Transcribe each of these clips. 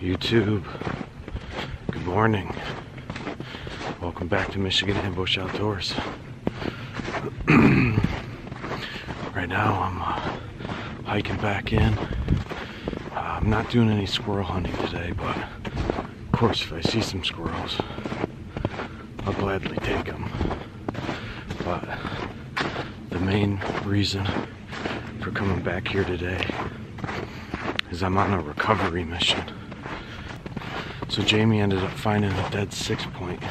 YouTube, good morning. Welcome back to Michigan Ambush Outdoors. Right now I'm hiking back in. I'm not doing any squirrel hunting today, but of course if I see some squirrels, I'll gladly take them. But the main reason for coming back here today is I'm on a recovery mission. So Jamie ended up finding a dead 6-point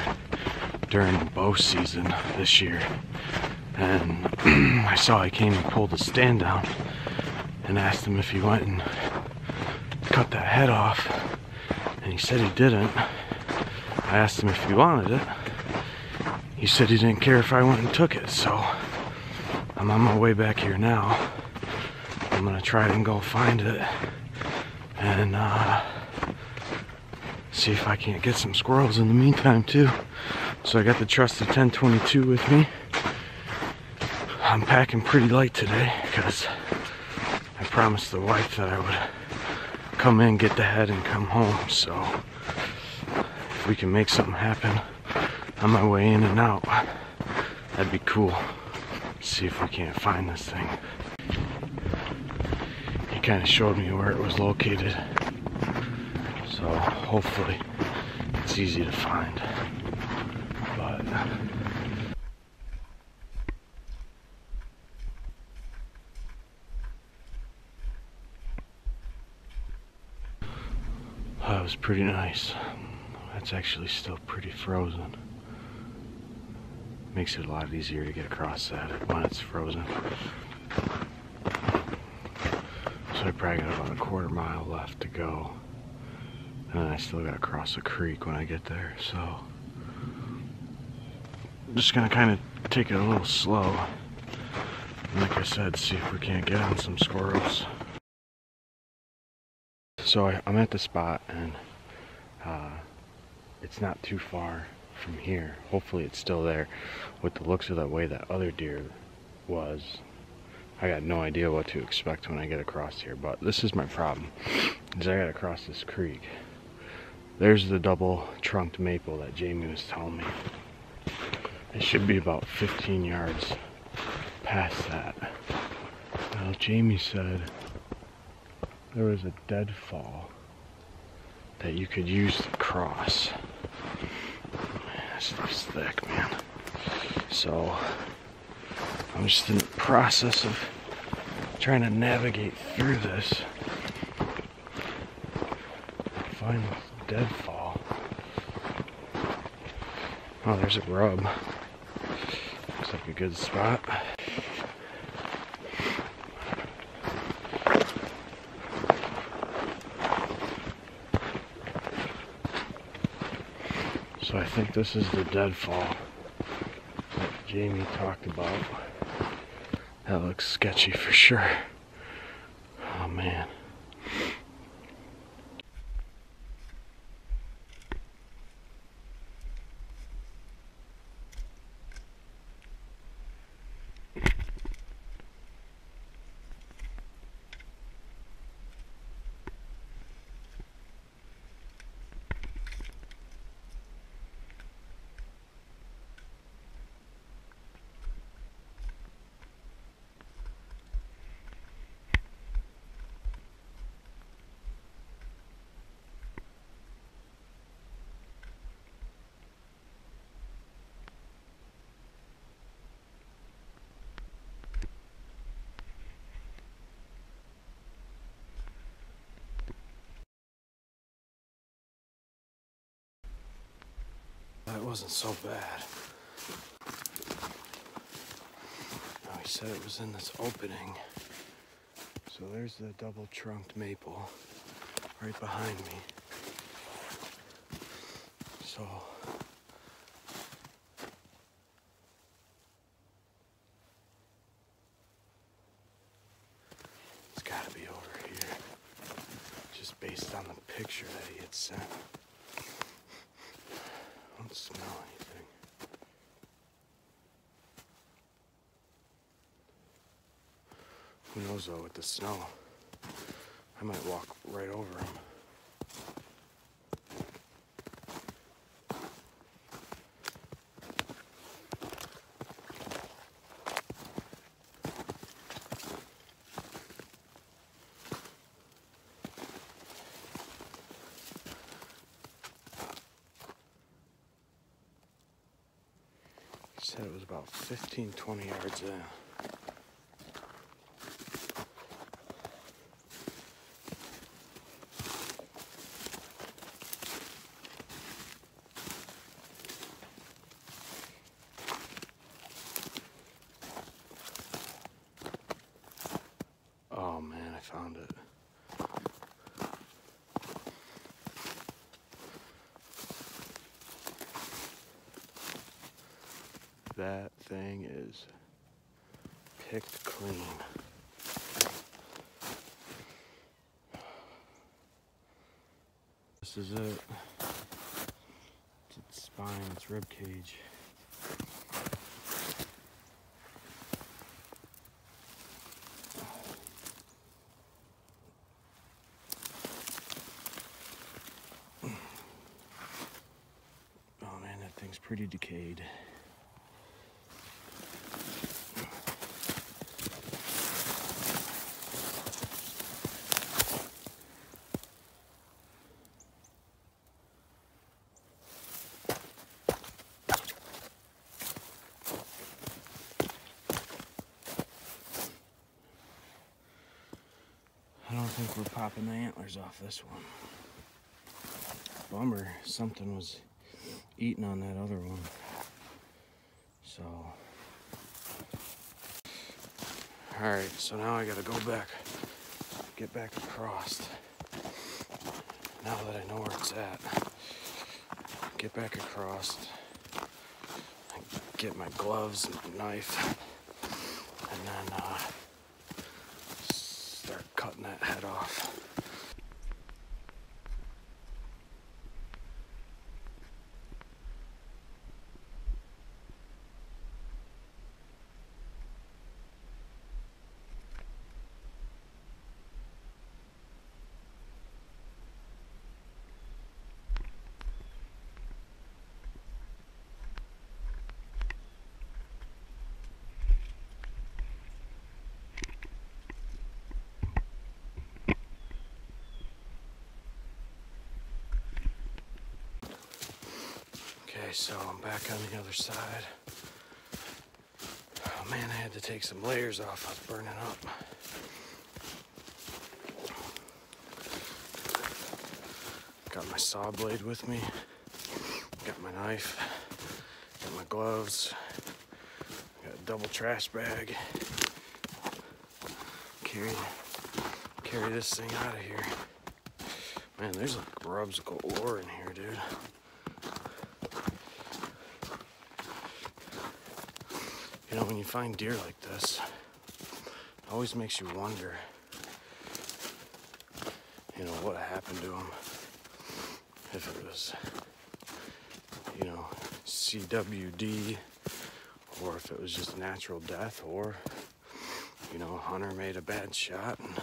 during bow season this year. And I saw he came and pulled the stand down and asked him if he went and cut that head off. And he said he didn't. I asked him if he wanted it. He said he didn't care if I went and took it. So I'm on my way back here now. I'm gonna try and go find it and see if I can't get some squirrels in the meantime too. So I got the trusted 10-22 with me. I'm packing pretty light today because I promised the wife that I would come in, get the head, and come home. So if we can make something happen on my way in and out, that'd be cool. Let's see if we can't find this thing. He kind of showed me where it was located, so hopefully it's easy to find. But that was pretty nice. That's actually still pretty frozen. Makes it a lot easier to get across that when it's frozen. So I probably got about a quarter-mile left to go. And I still gotta cross a creek when I get there, so I'm just gonna kinda take it a little slow. And like I said, see if we can't get on some squirrels. So I'm at the spot, and it's not too far from here. Hopefully it's still there. With the looks of the way that other deer was, I got no idea what to expect when I get across here. But this is my problem, is I gotta cross this creek. There's the double trunked maple that Jamie was telling me. It should be about 15 yards past that. Now Jamie said there was a deadfall that you could use to cross. This stuff's thick, man. So I'm just in the process of trying to navigate through this. Find the deadfall. Oh, there's a grub. Looks like a good spot. So I think this is the deadfall that Jamie talked about. That looks sketchy for sure. Oh man. That wasn't so bad. No, he said it was in this opening. So there's the double-trunked maple right behind me. So it's gotta be over here, just based on the picture that he had sent. I don't smell anything. Who knows though with the snow? I might walk right over him. said it was about 15, 20 yards in. Oh man, I found it. That thing is picked clean. This is it. It's its spine, its rib cage. Oh man, that thing's pretty decayed. I think we're popping the antlers off this one. Bummer, something was eating on that other one. So, all right, so now I gotta go back, get back across. Now that I know where it's at, get back across, get my gloves and knife, and then, cutting that head off. Okay, so I'm back on the other side. Oh man, I had to take some layers off. I was burning up. Got my saw blade with me. Got my knife. Got my gloves. Got a double trash bag. Carry this thing out of here. Man, there's like grubs galore in here, dude. You know, when you find deer like this, it always makes you wonder, you know, what happened to them. If it was, you know, CWD, or if it was just natural death, or, you know, a hunter made a bad shot and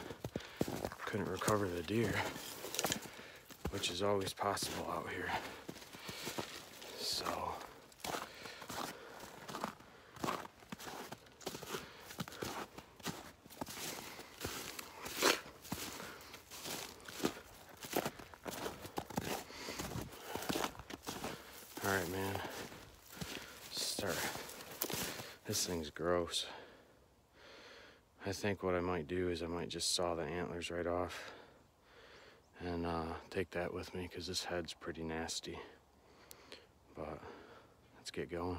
couldn't recover the deer, which is always possible out here. So, alright, man. Start. This thing's gross. I think what I might do is I might just saw the antlers right off and take that with me because this head's pretty nasty. But let's get going.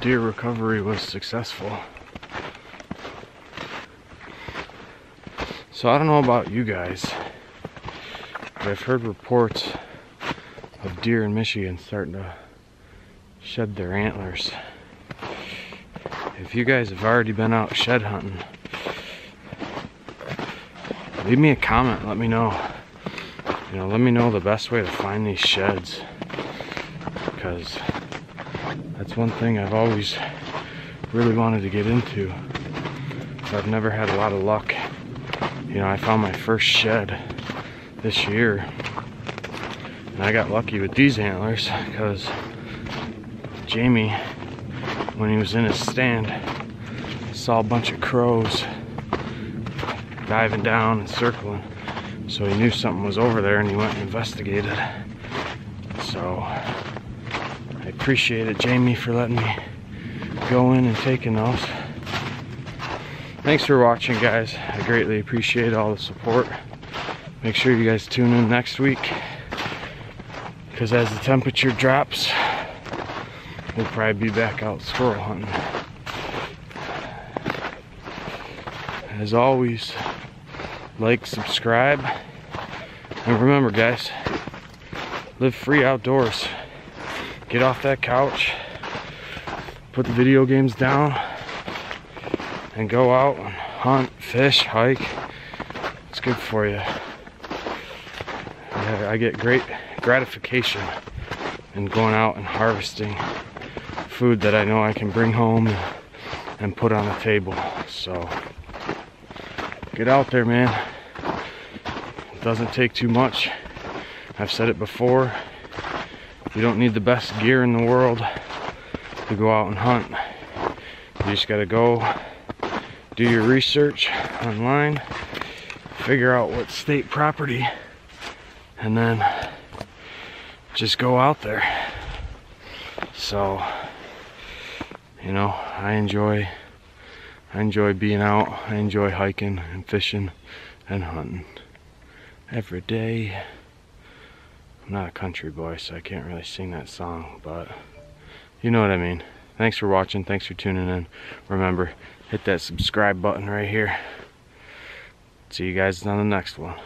Deer recovery was successful. So I don't know about you guys, but I've heard reports of deer in Michigan starting to shed their antlers. If you guys have already been out shed hunting, leave me a comment, let me know. You know, let me know the best way to find these sheds, because that's one thing I've always really wanted to get into, but I've never had a lot of luck. You know, I found my first shed this year, and I got lucky with these antlers because Jamie, when he was in his stand, saw a bunch of crows diving down and circling. So he knew something was over there and he went and investigated. So I appreciate it, Jamie, for letting me go in and taking those. Thanks for watching, guys. I greatly appreciate all the support. Make sure you guys tune in next week, because as the temperature drops, we'll probably be back out squirrel hunting. As always, like, subscribe, and remember, guys, live free outdoors. Get off that couch, put the video games down, and go out and hunt, fish, hike. It's good for you. I get great gratification in going out and harvesting food that I know I can bring home and put on the table. So get out there, man. It doesn't take too much. I've said it before. You don't need the best gear in the world to go out and hunt. You just gotta go do your research online, figure out what state property, and then just go out there. So, you know, I enjoy being out, I enjoy hiking and fishing and hunting every day. I'm not a country boy, so I can't really sing that song, but you know what I mean. Thanks for watching, thanks for tuning in. Remember, hit that subscribe button right here. See you guys on the next one.